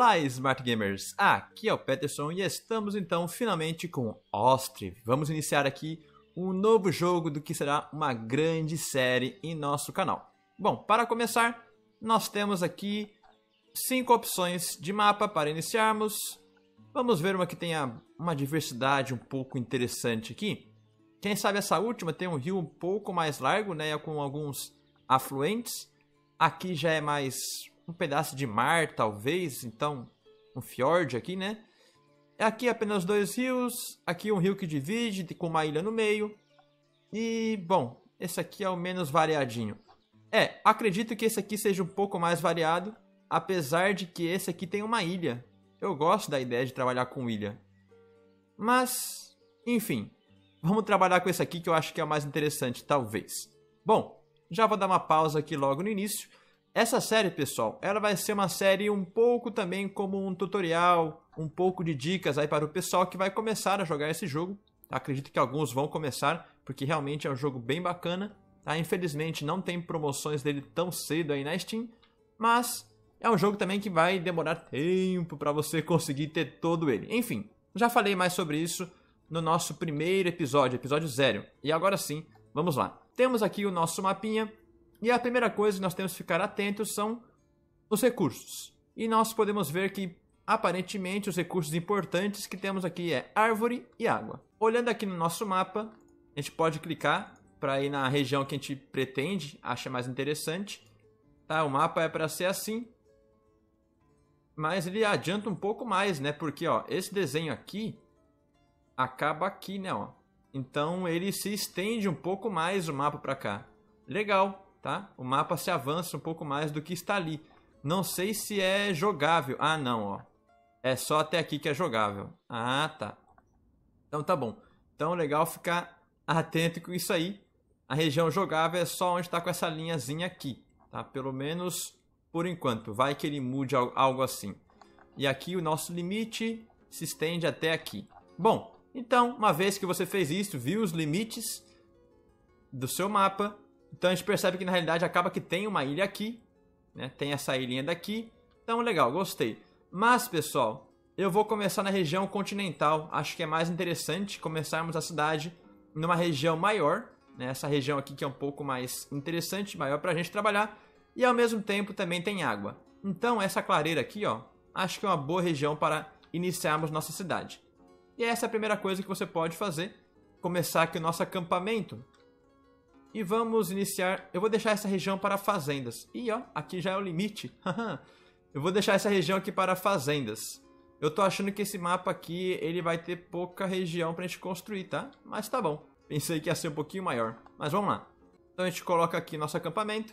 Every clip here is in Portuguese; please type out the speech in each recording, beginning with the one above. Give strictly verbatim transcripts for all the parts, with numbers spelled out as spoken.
Olá, Smart Gamers! Aqui é o Peterson e estamos então finalmente com Ostriv. Vamos iniciar aqui um novo jogo do que será uma grande série em nosso canal. Bom, para começar, nós temos aqui cinco opções de mapa para iniciarmos. Vamos ver uma que tenha uma diversidade um pouco interessante aqui. Quem sabe essa última tem um rio um pouco mais largo, né, com alguns afluentes. Aqui já é mais um pedaço de mar, talvez, então um fjord aqui, né? Aqui apenas dois rios, aqui um rio que divide com uma ilha no meio. E, bom, esse aqui é o menos variadinho. É, acredito que esse aqui seja um pouco mais variado, apesar de que esse aqui tem uma ilha. Eu gosto da ideia de trabalhar com ilha. Mas, enfim, vamos trabalhar com esse aqui que eu acho que é o mais interessante, talvez. Bom, já vou dar uma pausa aqui logo no início. Essa série, pessoal, ela vai ser uma série um pouco também como um tutorial, um pouco de dicas aí para o pessoal que vai começar a jogar esse jogo. Acredito que alguns vão começar, porque realmente é um jogo bem bacana. Tá? Infelizmente não tem promoções dele tão cedo aí na Steam, mas é um jogo também que vai demorar tempo para você conseguir ter todo ele. Enfim, já falei mais sobre isso no nosso primeiro episódio, episódio zero. E agora sim, vamos lá. Temos aqui o nosso mapinha, e a primeira coisa que nós temos que ficar atentos são os recursos. E nós podemos ver que, aparentemente, os recursos importantes que temos aqui é árvore e água. Olhando aqui no nosso mapa, a gente pode clicar para ir na região que a gente pretende, acha mais interessante. Tá, o mapa é para ser assim, mas ele adianta um pouco mais, né? Porque ó, esse desenho aqui acaba aqui, né? Ó. Então ele se estende um pouco mais o mapa para cá. Legal, tá? O mapa se avança um pouco mais do que está ali. Não sei se é jogável. Ah, não, ó. É só até aqui que é jogável. Ah, tá. Então tá bom. Então legal ficar atento com isso aí. A região jogável é só onde está com essa linhazinha aqui, tá? Pelo menos por enquanto. Vai que ele mude algo assim. E aqui o nosso limite se estende até aqui. Bom, então, uma vez que você fez isso, viu os limites do seu mapa, então a gente percebe que na realidade acaba que tem uma ilha aqui, né? Tem essa ilhinha daqui, então legal, gostei. Mas, pessoal, eu vou começar na região continental, acho que é mais interessante começarmos a cidade numa região maior, né? Essa região aqui que é um pouco mais interessante, maior para a gente trabalhar, e ao mesmo tempo também tem água. Então, essa clareira aqui, ó, acho que é uma boa região para iniciarmos nossa cidade. E essa é a primeira coisa que você pode fazer, começar aqui o nosso acampamento. E vamos iniciar, eu vou deixar essa região para fazendas. Ih, ó, aqui já é o limite. Eu vou deixar essa região aqui para fazendas. Eu tô achando que esse mapa aqui, ele vai ter pouca região pra gente construir, tá? Mas tá bom, pensei que ia ser um pouquinho maior, mas vamos lá. Então a gente coloca aqui nosso acampamento.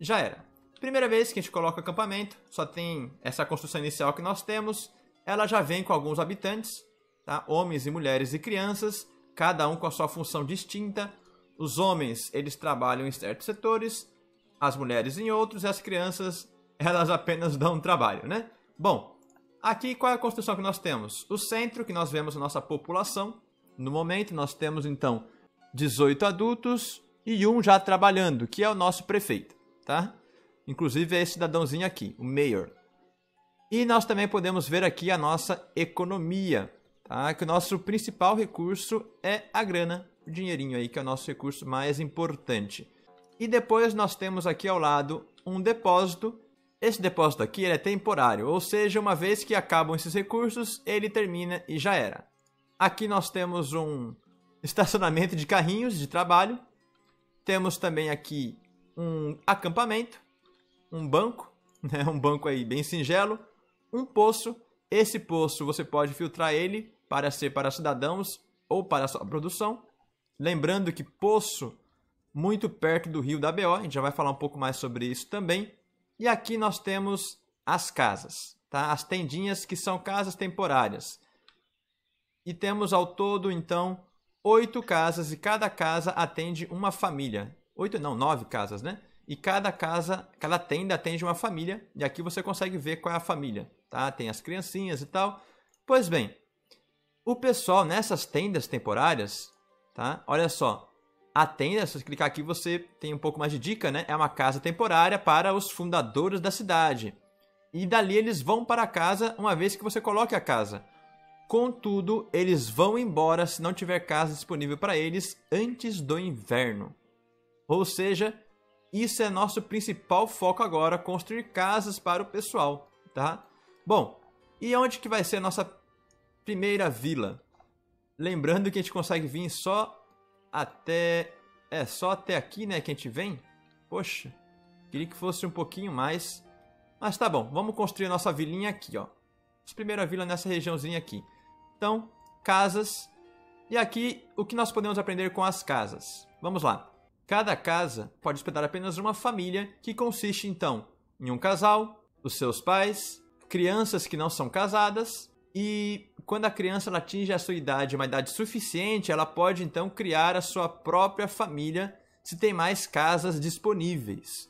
Já era. Primeira vez que a gente coloca acampamento, só tem essa construção inicial que nós temos. Ela já vem com alguns habitantes, tá? Homens e mulheres e crianças, cada um com a sua função distinta. Os homens, eles trabalham em certos setores, as mulheres em outros, e as crianças, elas apenas dão trabalho, né? Bom, aqui qual é a construção que nós temos? O centro, que nós vemos a nossa população. No momento, nós temos, então, dezoito adultos e um já trabalhando, que é o nosso prefeito, tá? Inclusive, é esse cidadãozinho aqui, o mayor. E nós também podemos ver aqui a nossa economia, tá? Que o nosso principal recurso é a grana, o dinheirinho aí, que é o nosso recurso mais importante. E depois nós temos aqui ao lado um depósito. Esse depósito aqui ele é temporário, ou seja, uma vez que acabam esses recursos, ele termina e já era. Aqui nós temos um estacionamento de carrinhos de trabalho. Temos também aqui um acampamento, um banco, né? Um banco aí bem singelo. Um poço, esse poço você pode filtrar ele para ser para cidadãos ou para a sua produção. Lembrando que poço muito perto do rio da B O, a gente já vai falar um pouco mais sobre isso também. E aqui nós temos as casas, tá? As tendinhas que são casas temporárias. E temos ao todo, então, oito casas e cada casa atende uma família. Oito não, nove casas, né? E cada casa, cada tenda atende uma família. E aqui você consegue ver qual é a família. Tá? Tem as criancinhas e tal. Pois bem, o pessoal nessas tendas temporárias, tá? Olha só, a tenda, se você clicar aqui você tem um pouco mais de dica, né? É uma casa temporária para os fundadores da cidade. e dali eles vão para casa uma vez que você coloque a casa. Contudo, eles vão embora se não tiver casa disponível para eles antes do inverno. Ou seja, isso é nosso principal foco agora, construir casas para o pessoal, tá? Bom, e onde que vai ser a nossa primeira vila? Lembrando que a gente consegue vir só até... É, só até aqui, né, que a gente vem. Poxa, queria que fosse um pouquinho mais. Mas tá bom, vamos construir a nossa vilinha aqui, ó. A primeira vila nessa regiãozinha aqui. Então, casas. E aqui, o que nós podemos aprender com as casas? Vamos lá. Cada casa pode hospedar apenas uma família, que consiste, então, em um casal, os seus pais, crianças que não são casadas, e quando a criança ela atinge a sua idade, uma idade suficiente, ela pode, então, criar a sua própria família, se tem mais casas disponíveis.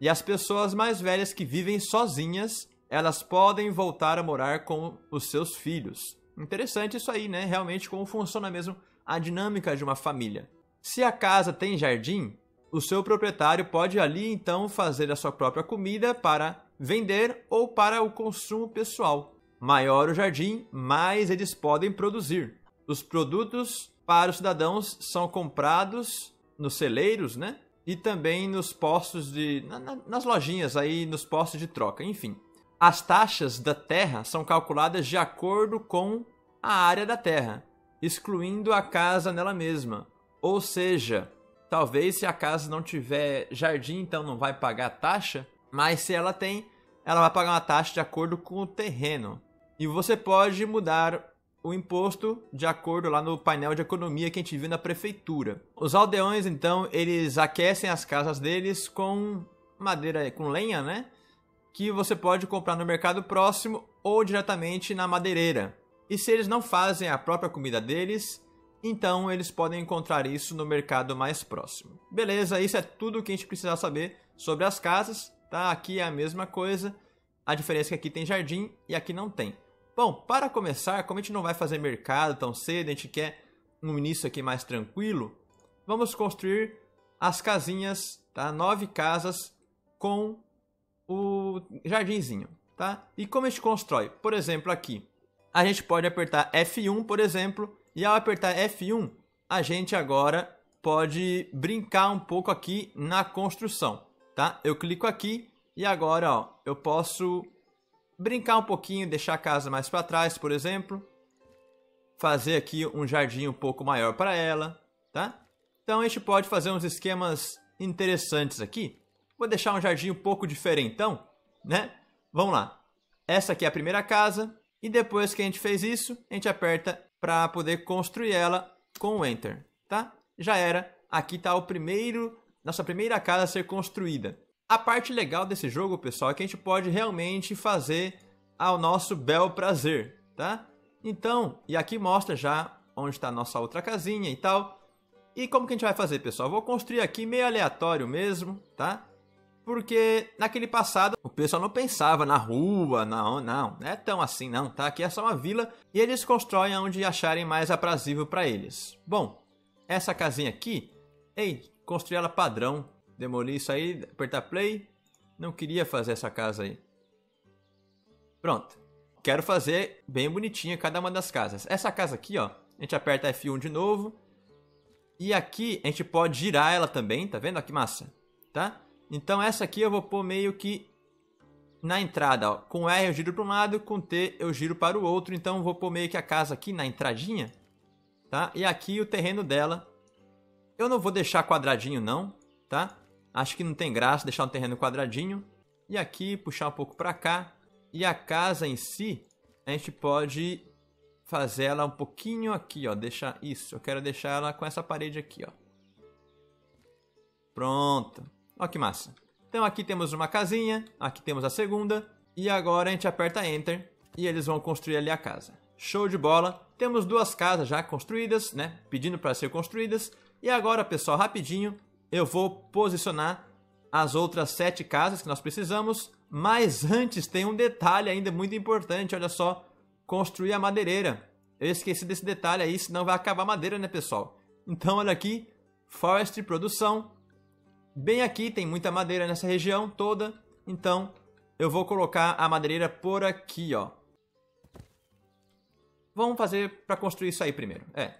E as pessoas mais velhas que vivem sozinhas, elas podem voltar a morar com os seus filhos. Interessante isso aí, né? Realmente como funciona mesmo a dinâmica de uma família. Se a casa tem jardim, o seu proprietário pode ali então fazer a sua própria comida para vender ou para o consumo pessoal. Maior o jardim, mais eles podem produzir. Os produtos para os cidadãos são comprados nos celeiros, né? E também nos postos de... nas lojinhas aí, nos postos de troca, enfim. As taxas da terra são calculadas de acordo com a área da terra, excluindo a casa nela mesma. Ou seja, talvez se a casa não tiver jardim, então não vai pagar taxa, mas se ela tem, ela vai pagar uma taxa de acordo com o terreno. E você pode mudar o imposto de acordo lá no painel de economia que a gente viu na prefeitura. Os aldeões, então, eles aquecem as casas deles com madeira, com lenha, né? Que você pode comprar no mercado próximo ou diretamente na madeireira. E se eles não fazem a própria comida deles, então eles podem encontrar isso no mercado mais próximo. Beleza, isso é tudo o que a gente precisa saber sobre as casas, tá? Aqui é a mesma coisa, a diferença é que aqui tem jardim e aqui não tem. Bom, para começar, como a gente não vai fazer mercado tão cedo, a gente quer um início aqui mais tranquilo, vamos construir as casinhas, tá? Nove casas com o jardinzinho, tá? E como a gente constrói? Por exemplo, aqui, a gente pode apertar F um, por exemplo, e ao apertar F um, a gente agora pode brincar um pouco aqui na construção, tá? Eu clico aqui e agora, ó, eu posso brincar um pouquinho, deixar a casa mais para trás, por exemplo, fazer aqui um jardim um pouco maior para ela, tá? Então a gente pode fazer uns esquemas interessantes aqui. Vou deixar um jardim um pouco diferentão, né? Vamos lá. Essa aqui é a primeira casa. E depois que a gente fez isso, a gente aperta para poder construir ela com o Enter, tá? Já era. Aqui está o primeiro, nossa primeira casa a ser construída. A parte legal desse jogo, pessoal, é que a gente pode realmente fazer ao nosso bel prazer, tá? Então, e aqui mostra já onde está a nossa outra casinha e tal. E como que a gente vai fazer, pessoal? Vou construir aqui meio aleatório mesmo, tá? Porque naquele passado o pessoal não pensava na rua, não, não, não é tão assim não, tá? Aqui é só uma vila e eles constroem onde acharem mais aprazível para eles. Bom, essa casinha aqui, ei, construí ela padrão, demoli isso aí, apertar play, não queria fazer essa casa aí. Pronto, quero fazer bem bonitinha cada uma das casas. Essa casa aqui, ó, a gente aperta F um de novo e aqui a gente pode girar ela também, tá vendo? Ó, que massa, tá? Então essa aqui eu vou pôr meio que na entrada, ó. Com R eu giro para um lado, com T eu giro para o outro. Então eu vou pôr meio que a casa aqui na entradinha, tá? E aqui o terreno dela. Eu não vou deixar quadradinho não, tá? Acho que não tem graça deixar um terreno quadradinho. E aqui puxar um pouco para cá. E a casa em si, a gente pode fazer ela um pouquinho aqui, ó. Deixar isso, eu quero deixar ela com essa parede aqui, ó. Pronto. Olha que massa. Então aqui temos uma casinha, aqui temos a segunda, e agora a gente aperta Enter e eles vão construir ali a casa. Show de bola! Temos duas casas já construídas, né? Pedindo para ser construídas. E agora, pessoal, rapidinho, eu vou posicionar as outras sete casas que nós precisamos, mas antes tem um detalhe ainda muito importante, olha só, construir a madeireira. Eu esqueci desse detalhe aí, senão vai acabar a madeira, né, pessoal? Então olha aqui, Forestry, produção. Bem aqui, tem muita madeira nessa região toda, então Eu vou colocar a madeireira por aqui, ó. Vamos fazer para construir isso aí primeiro. É.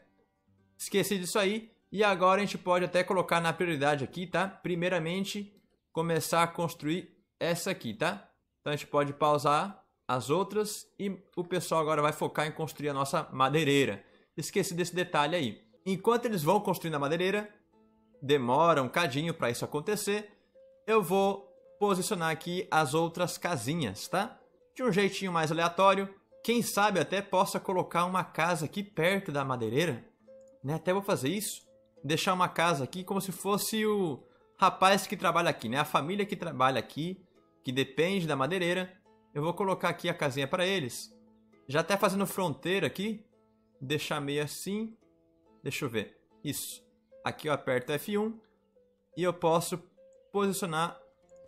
Esqueci disso aí. E agora a gente pode até colocar na prioridade aqui, tá? Primeiramente, começar a construir essa aqui, tá? Então a gente pode pausar as outras e o pessoal agora vai focar em construir a nossa madeireira. Esqueci desse detalhe aí. Enquanto eles vão construindo a madeireira, demora um cadinho para isso acontecer, eu vou posicionar aqui as outras casinhas, tá? De um jeitinho mais aleatório. Quem sabe até possa colocar uma casa aqui perto da madeireira, né? Até vou fazer isso. Deixar uma casa aqui como se fosse o rapaz que trabalha aqui, né? A família que trabalha aqui, que depende da madeireira. Eu vou colocar aqui a casinha para eles. Já até fazendo fronteira aqui. Deixar meio assim. Deixa eu ver. Isso. Aqui eu aperto F um e eu posso posicionar.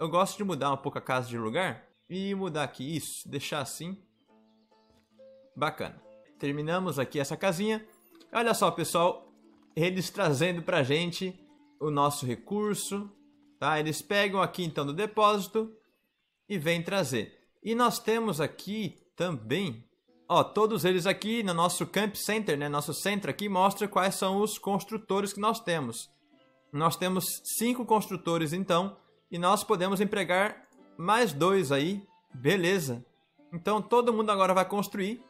Eu gosto de mudar um pouco a casa de lugar e mudar aqui. Isso. Deixar assim. Bacana. Terminamos aqui essa casinha. Olha só, pessoal. Eles trazendo pra gente o nosso recurso, tá? Eles pegam aqui então do depósito e vêm trazer. E nós temos aqui também... Ó, todos eles aqui no nosso Camp Center, né? Nosso centro aqui mostra quais são os construtores que nós temos. Nós temos cinco construtores, então, e nós podemos empregar mais dois aí. Beleza. Então, todo mundo agora vai construir.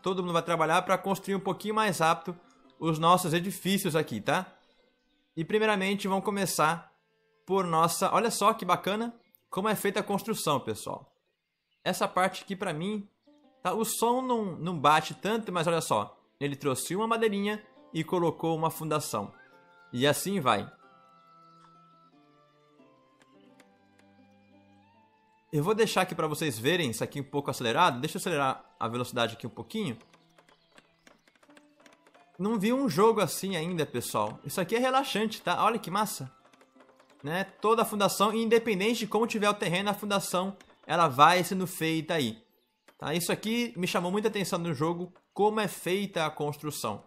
Todo mundo vai trabalhar para construir um pouquinho mais rápido os nossos edifícios aqui, tá? E, primeiramente, vamos começar por nossa... Olha só que bacana como é feita a construção, pessoal. Essa parte aqui, para mim... Tá, o som não, não bate tanto, mas olha só. Ele trouxe uma madeirinha e colocou uma fundação. E assim vai. Eu vou deixar aqui para vocês verem isso aqui um pouco acelerado. Deixa eu acelerar a velocidade aqui um pouquinho. Não vi um jogo assim ainda, pessoal. Isso aqui é relaxante, tá? Olha que massa. Né? Toda a fundação, independente de como tiver o terreno, a fundação ela vai sendo feita aí. Tá, isso aqui me chamou muita atenção no jogo, como é feita a construção.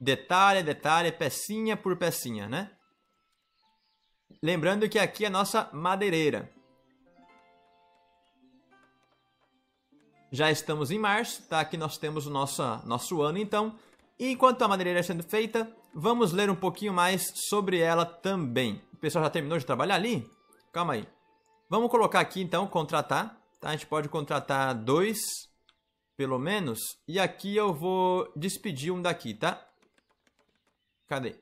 Detalhe, detalhe, pecinha por pecinha, né? Lembrando que aqui é a nossa madeireira. Já estamos em março, tá? Aqui nós temos o nosso, nosso ano, então. E enquanto a madeireira está sendo feita, vamos ler um pouquinho mais sobre ela também. O pessoal já terminou de trabalhar ali? Calma aí. Vamos colocar aqui, então, contratar. Tá, a gente pode contratar dois, pelo menos. E aqui eu vou despedir um daqui, tá? Cadê?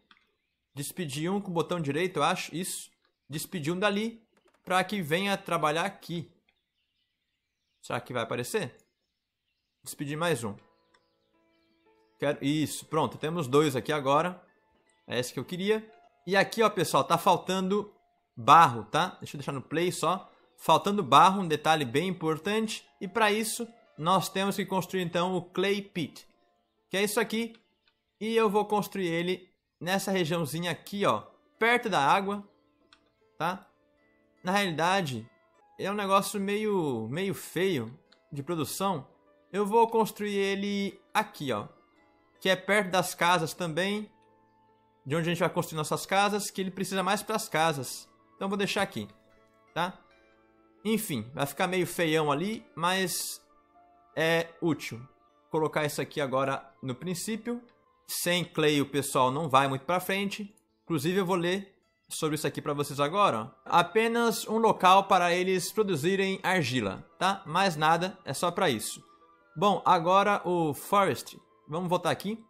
Despedir um com o botão direito, eu acho. Isso. Despedir um dali para que venha trabalhar aqui. Será que vai aparecer? Despedir mais um. Quero... Isso, pronto. Temos dois aqui agora. É esse que eu queria. E aqui, ó, pessoal, tá faltando barro, tá? Deixa eu deixar no play só. Faltando barro, um detalhe bem importante. E para isso, nós temos que construir então o Clay Pit. Que é isso aqui. E eu vou construir ele nessa regiãozinha aqui, ó. Perto da água, tá? Na realidade, é um negócio meio, meio feio de produção. Eu vou construir ele aqui, ó. Que é perto das casas também. De onde a gente vai construir nossas casas. Que ele precisa mais para as casas. Então eu vou deixar aqui, tá? Enfim, vai ficar meio feião ali, mas é útil. Vou colocar isso aqui agora no princípio. Sem clay o pessoal não vai muito pra frente. Inclusive eu vou ler sobre isso aqui pra vocês agora. Apenas um local para eles produzirem argila, tá? Mais nada, é só pra isso. Bom, agora o forestry. Vamos voltar aqui.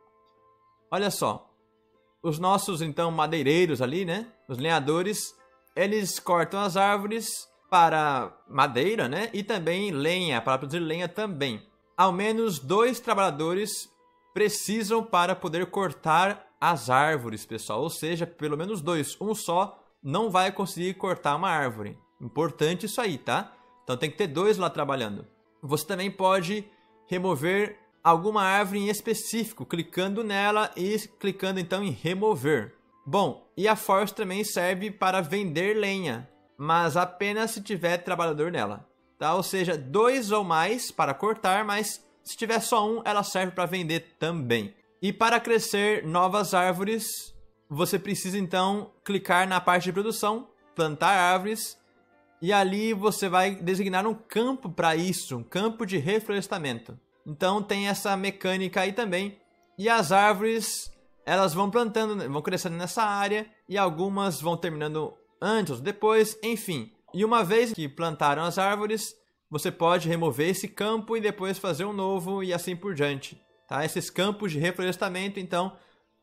Olha só. Os nossos, então, madeireiros ali, né? Os lenhadores, eles cortam as árvores... para madeira, né? E também lenha, para produzir lenha também. Ao menos dois trabalhadores precisam para poder cortar as árvores, pessoal. Ou seja, pelo menos dois. Um só não vai conseguir cortar uma árvore. Importante isso aí, tá? Então tem que ter dois lá trabalhando. Você também pode remover alguma árvore em específico, clicando nela e clicando então em remover. Bom, e a forest também serve para vender lenha. Mas apenas se tiver trabalhador nela, tá? Ou seja, dois ou mais para cortar, mas se tiver só um, ela serve para vender também. E para crescer novas árvores, você precisa então clicar na parte de produção, plantar árvores E ali você vai designar um campo para isso, um campo de reflorestamento. Então tem essa mecânica aí também. E as árvores, elas vão plantando, vão crescendo nessa área. E algumas vão terminando antes ou depois, enfim. E uma vez que plantaram as árvores, você pode remover esse campo e depois fazer um novo e assim por diante. Tá? Esses campos de reflorestamento, então,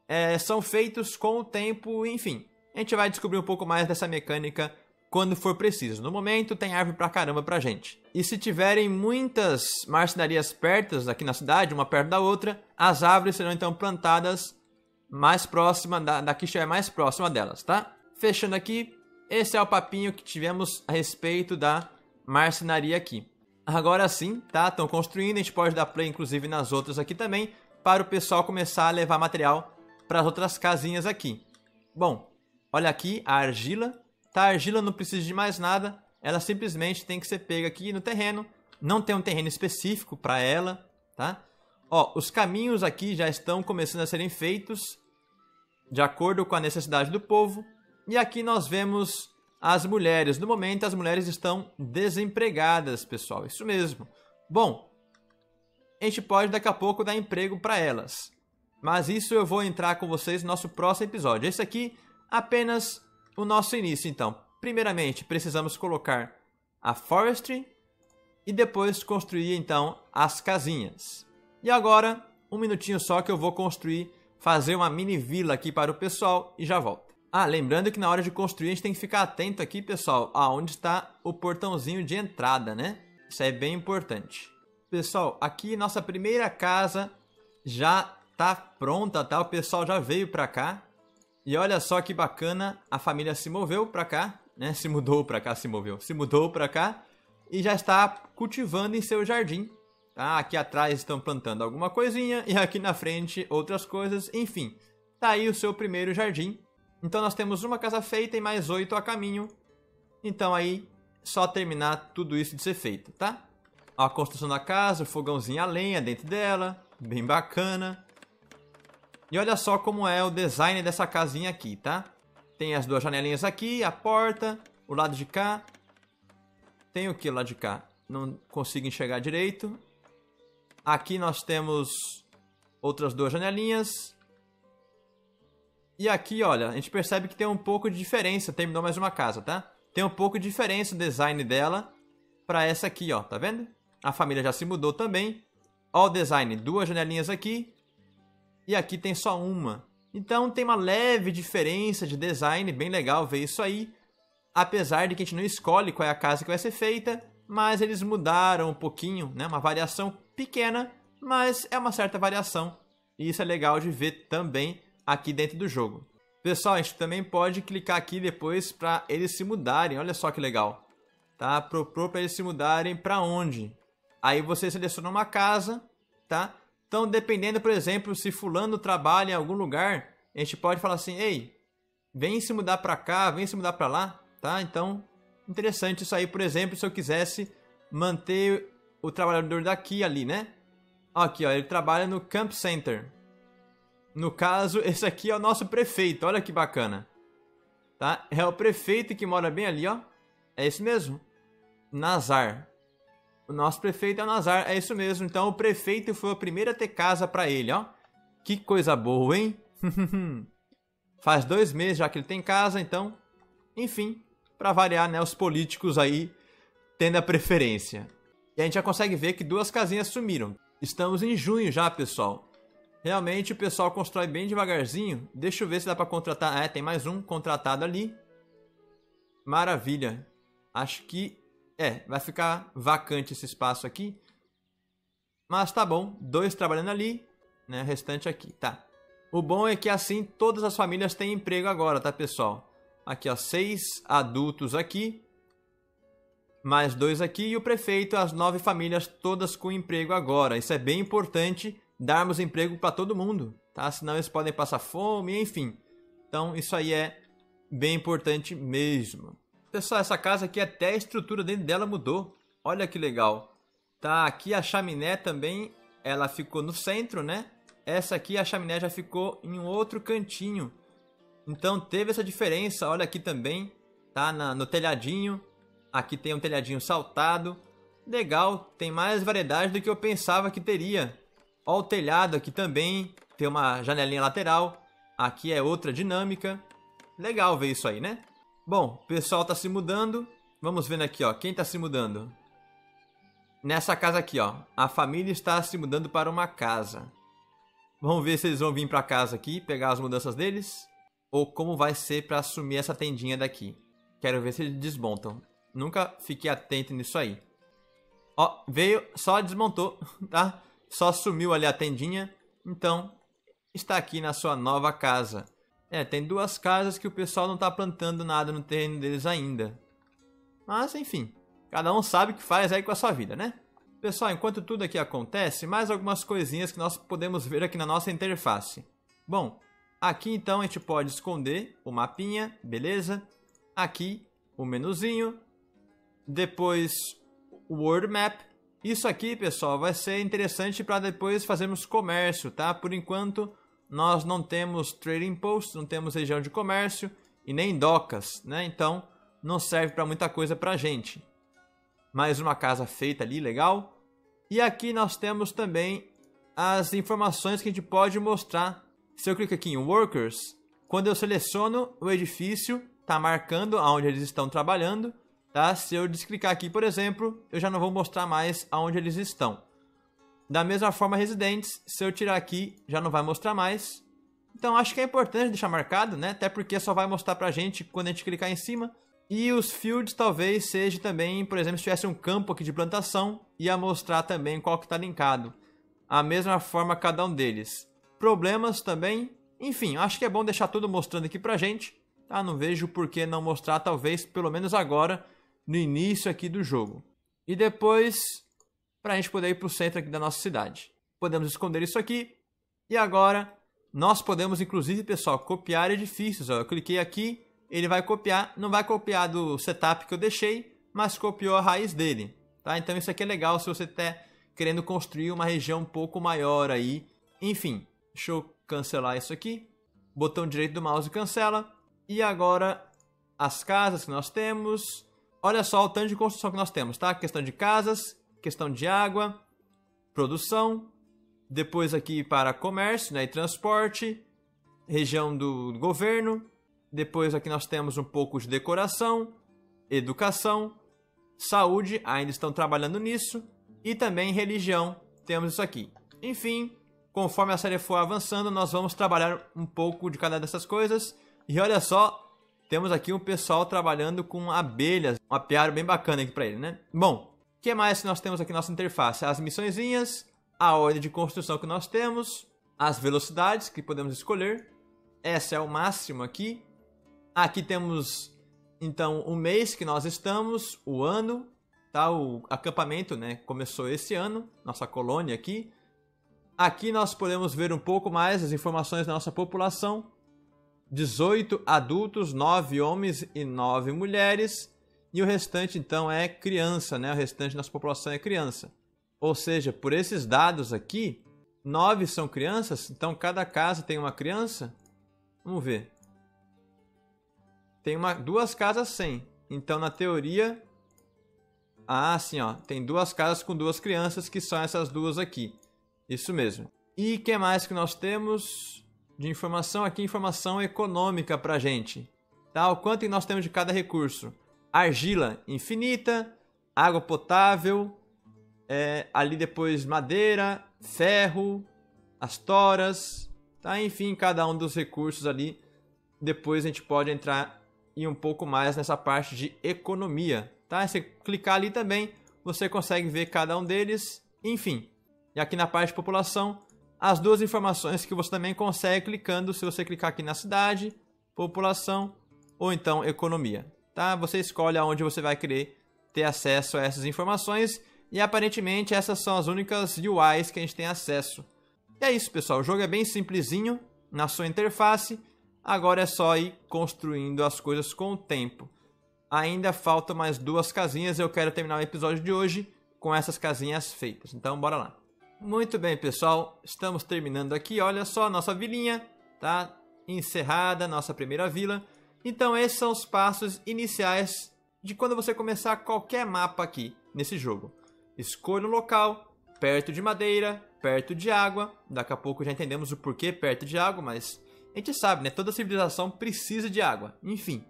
é, são feitos com o tempo, enfim. A gente vai descobrir um pouco mais dessa mecânica quando for preciso. No momento, tem árvore pra caramba pra gente. E se tiverem muitas marcenarias perto aqui na cidade, uma perto da outra, as árvores serão então plantadas mais próxima da, da que estiver mais próxima delas, tá? Fechando aqui, esse é o papinho que tivemos a respeito da marcenaria aqui. Agora sim, tá? Estão construindo, a gente pode dar play inclusive nas outras aqui também, para o pessoal começar a levar material para as outras casinhas aqui. Bom, olha aqui a argila. Tá, a argila não precisa de mais nada, ela simplesmente tem que ser pega aqui no terreno, não tem um terreno específico para ela, tá? Ó, os caminhos aqui já estão começando a serem feitos de acordo com a necessidade do povo. E aqui nós vemos as mulheres. No momento as mulheres estão desempregadas, pessoal, isso mesmo. Bom, a gente pode daqui a pouco dar emprego para elas, mas isso eu vou entrar com vocês no nosso próximo episódio. Esse aqui apenas o nosso início, então. Primeiramente, precisamos colocar a forestry e depois construir, então, as casinhas. E agora, um minutinho só que eu vou construir, fazer uma mini vila aqui para o pessoal e já volto. Ah, lembrando que na hora de construir a gente tem que ficar atento aqui, pessoal, aonde está o portãozinho de entrada, né? Isso é bem importante. Pessoal, aqui nossa primeira casa já tá pronta, tá? O pessoal já veio para cá. E olha só que bacana, a família se moveu para cá, né? Se mudou para cá, se moveu, se mudou para cá e já está cultivando em seu jardim. Tá? Aqui atrás estão plantando alguma coisinha e aqui na frente outras coisas, enfim. Tá aí o seu primeiro jardim. Então nós temos uma casa feita e mais oito a caminho. Então aí só terminar tudo isso de ser feito, tá? A construção da casa, o fogãozinho a lenha dentro dela, bem bacana. E olha só como é o design dessa casinha aqui, tá? Tem as duas janelinhas aqui, a porta, o lado de cá. Tem o que lá de cá? Não consigo enxergar direito. Aqui nós temos outras duas janelinhas. E aqui, olha, a gente percebe que tem um pouco de diferença. Terminou mais uma casa, tá? Tem um pouco de diferença o design dela para essa aqui, ó. Tá vendo? A família já se mudou também. Ó o design, duas janelinhas aqui. E aqui tem só uma. Então tem uma leve diferença de design, bem legal ver isso aí. Apesar de que a gente não escolhe qual é a casa que vai ser feita, mas eles mudaram um pouquinho, né? Uma variação pequena, mas é uma certa variação. E isso é legal de ver também aqui dentro do jogo. Pessoal, a gente também pode clicar aqui depois para eles se mudarem, olha só que legal. Tá? Propôs para eles se mudarem para onde? Aí você seleciona uma casa, tá? Então, dependendo, por exemplo, se fulano trabalha em algum lugar, a gente pode falar assim, ei, vem se mudar pra cá, vem se mudar pra lá, tá? Então, interessante isso aí, por exemplo, se eu quisesse manter o trabalhador daqui ali, né? Aqui, ó, ele trabalha no Camp Center. No caso, esse aqui é o nosso prefeito, olha que bacana. Tá? É o prefeito que mora bem ali, ó. É isso mesmo. Nazar. O nosso prefeito é o Nazar, é isso mesmo. Então o prefeito foi o primeiro a ter casa pra ele, ó. Que coisa boa, hein? Faz dois meses já que ele tem casa, então... Enfim, pra variar, né? Os políticos aí tendo a preferência. E a gente já consegue ver que duas casinhas sumiram. Estamos em junho já, pessoal. Realmente o pessoal constrói bem devagarzinho. Deixa eu ver se dá pra contratar... É, tem mais um contratado ali. Maravilha. Acho que... É, vai ficar vacante esse espaço aqui. Mas tá bom, dois trabalhando ali, né? O restante aqui, tá. O bom é que assim todas as famílias têm emprego agora, tá, pessoal? Aqui, ó, seis adultos aqui. Mais dois aqui. E o prefeito, as nove famílias todas com emprego agora. Isso é bem importante, darmos emprego pra todo mundo, tá? Senão eles podem passar fome, enfim. Então, isso aí é bem importante mesmo. Pessoal, essa casa aqui, até a estrutura dentro dela mudou. Olha que legal. Tá, aqui a chaminé também, ela ficou no centro, né? Essa aqui, a chaminé já ficou em um outro cantinho. Então, teve essa diferença. Olha aqui também, tá? Na, no telhadinho. Aqui tem um telhadinho saltado. Legal, tem mais variedade do que eu pensava que teria. Ó o telhado aqui também, tem uma janelinha lateral. Aqui é outra dinâmica. Legal ver isso aí, né? Bom, o pessoal tá se mudando. Vamos vendo aqui, ó, quem tá se mudando. Nessa casa aqui, ó, a família está se mudando para uma casa. Vamos ver se eles vão vir para casa aqui, pegar as mudanças deles. Ou como vai ser para assumir essa tendinha daqui. Quero ver se eles desmontam. Nunca fiquei atento nisso aí. Ó, veio, só desmontou, tá? Só sumiu ali a tendinha. Então, está aqui na sua nova casa. É, tem duas casas que o pessoal não está plantando nada no terreno deles ainda. Mas, enfim, cada um sabe o que faz aí com a sua vida, né? Pessoal, enquanto tudo aqui acontece, mais algumas coisinhas que nós podemos ver aqui na nossa interface. Bom, aqui então a gente pode esconder o mapinha, beleza? Aqui o menuzinho, depois o World Map. Isso aqui, pessoal, vai ser interessante para depois fazermos comércio, tá? Por enquanto, nós não temos Trading Posts, não temos região de comércio e nem docas, né? Então, não serve para muita coisa para a gente. Mais uma casa feita ali, legal. E aqui nós temos também as informações que a gente pode mostrar. Se eu clico aqui em Workers, quando eu seleciono o edifício, tá marcando aonde eles estão trabalhando. Tá? Se eu desclicar aqui, por exemplo, eu já não vou mostrar mais aonde eles estão. Da mesma forma, residentes, se eu tirar aqui, já não vai mostrar mais. Então, acho que é importante deixar marcado, né? Até porque só vai mostrar pra gente quando a gente clicar em cima. E os fields talvez seja também, por exemplo, se tivesse um campo aqui de plantação, ia mostrar também qual que tá linkado. A mesma forma cada um deles. Problemas também. Enfim, acho que é bom deixar tudo mostrando aqui pra gente. Tá? Não vejo por que não mostrar, talvez, pelo menos agora, no início aqui do jogo. E depois, para a gente poder ir para o centro aqui da nossa cidade. Podemos esconder isso aqui. E agora, nós podemos, inclusive, pessoal, copiar edifícios. Ó, eu cliquei aqui, ele vai copiar. Não vai copiar do setup que eu deixei, mas copiou a raiz dele. Tá? Então, isso aqui é legal se você está querendo construir uma região um pouco maior aí. Enfim, deixa eu cancelar isso aqui. Botão direito do mouse cancela. E agora, as casas que nós temos. Olha só o tanto de construção que nós temos, tá? Questão de casas, questão de água, produção, depois aqui para comércio, né, e transporte, região do governo, depois aqui nós temos um pouco de decoração, educação, saúde, ainda estão trabalhando nisso, e também religião, temos isso aqui. Enfim, conforme a série for avançando, nós vamos trabalhar um pouco de cada dessas coisas, e olha só, temos aqui um pessoal trabalhando com abelhas. Um apiário bem bacana aqui pra ele, né? Bom, o que mais nós temos aqui na nossa interface? As missõezinhas, a ordem de construção que nós temos, as velocidades que podemos escolher. Essa é o máximo aqui. Aqui temos, então, o mês que nós estamos, o ano, tá? O acampamento, né? Começou esse ano, nossa colônia aqui. Aqui nós podemos ver um pouco mais as informações da nossa população. dezoito adultos, nove homens e nove mulheres. E o restante, então, é criança, né? O restante da nossa população é criança. Ou seja, por esses dados aqui, nove são crianças. Então, cada casa tem uma criança. Vamos ver. Tem uma, duas casas sem. Então, na teoria... Ah, sim, ó. Tem duas casas com duas crianças, que são essas duas aqui. Isso mesmo. E o que mais que nós temos... de informação aqui, informação econômica pra gente, tá? O quanto que nós temos de cada recurso. Argila infinita, água potável, é, ali depois madeira, ferro, as toras, tá? Enfim, cada um dos recursos ali. Depois a gente pode entrar e um pouco mais nessa parte de economia, tá? Se clicar ali também, você consegue ver cada um deles, enfim. E aqui na parte de população, as duas informações que você também consegue clicando, se você clicar aqui na cidade, população ou então economia, tá? Você escolhe aonde você vai querer ter acesso a essas informações e aparentemente essas são as únicas U Is que a gente tem acesso. E é isso, pessoal, o jogo é bem simplesinho na sua interface, agora é só ir construindo as coisas com o tempo. Ainda faltam mais duas casinhas e eu quero terminar o episódio de hoje com essas casinhas feitas, então bora lá. Muito bem, pessoal, estamos terminando aqui, olha só a nossa vilinha, tá? Encerrada, nossa primeira vila. Então esses são os passos iniciais de quando você começar qualquer mapa aqui nesse jogo. Escolha um local, perto de madeira, perto de água. Daqui a pouco já entendemos o porquê perto de água, mas a gente sabe, né? Toda civilização precisa de água, enfim.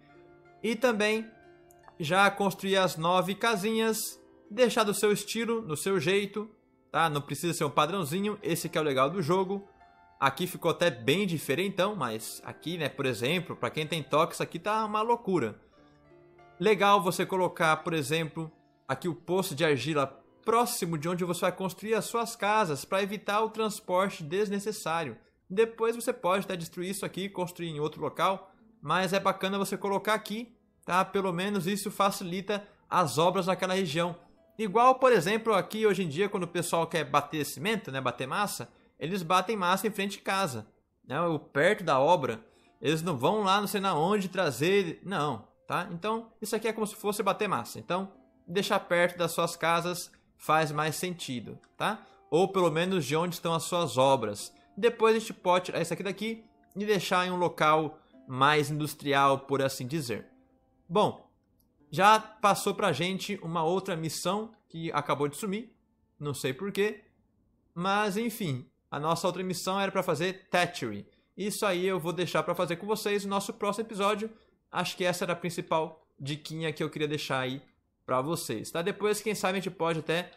E também já construir as nove casinhas, deixar do seu estilo, do seu jeito, tá? Não precisa ser um padrãozinho, esse que é o legal do jogo. Aqui ficou até bem diferentão, mas aqui, né, por exemplo, para quem tem toque, isso aqui tá uma loucura. Legal você colocar, por exemplo, aqui o poço de argila próximo de onde você vai construir as suas casas para evitar o transporte desnecessário. Depois você pode até destruir isso aqui e construir em outro local, mas é bacana você colocar aqui, tá? Pelo menos isso facilita as obras naquela região. Igual, por exemplo, aqui hoje em dia, quando o pessoal quer bater cimento, né, bater massa, eles batem massa em frente de casa, né? O perto da obra, eles não vão lá não sei na onde trazer, não, tá? Então, isso aqui é como se fosse bater massa. Então, deixar perto das suas casas faz mais sentido, tá? Ou pelo menos de onde estão as suas obras. Depois a gente pode tirar isso aqui daqui e deixar em um local mais industrial, por assim dizer. Bom, já passou pra gente uma outra missão que acabou de sumir, não sei porquê, mas enfim... A nossa outra missão era para fazer Thatchery. Isso aí eu vou deixar para fazer com vocês no nosso próximo episódio. Acho que essa era a principal diquinha que eu queria deixar aí para vocês, tá? Depois, quem sabe, a gente pode até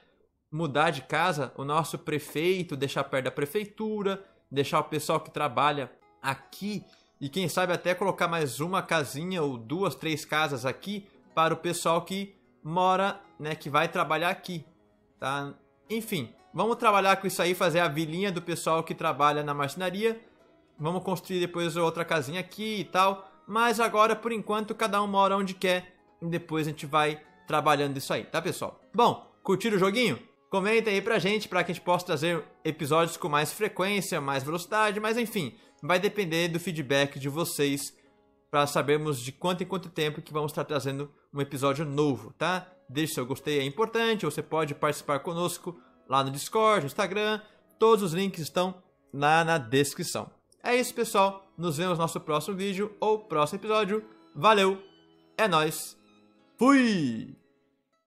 mudar de casa o nosso prefeito, deixar perto da prefeitura, deixar o pessoal que trabalha aqui e quem sabe até colocar mais uma casinha ou duas, três casas aqui para o pessoal que mora, né, que vai trabalhar aqui, tá? Enfim... Vamos trabalhar com isso aí, fazer a vilinha do pessoal que trabalha na marcenaria. Vamos construir depois outra casinha aqui e tal. Mas agora, por enquanto, cada um mora onde quer. E depois a gente vai trabalhando isso aí, tá, pessoal? Bom, curtiram o joguinho? Comenta aí pra gente, pra que a gente possa trazer episódios com mais frequência, mais velocidade. Mas enfim, vai depender do feedback de vocês pra sabermos de quanto em quanto tempo que vamos estar trazendo um episódio novo, tá? Deixe seu gostei, é importante. Você pode participar conosco lá no Discord, no Instagram, todos os links estão lá na descrição. É isso, pessoal. Nos vemos no nosso próximo vídeo ou próximo episódio. Valeu, é nóis, fui!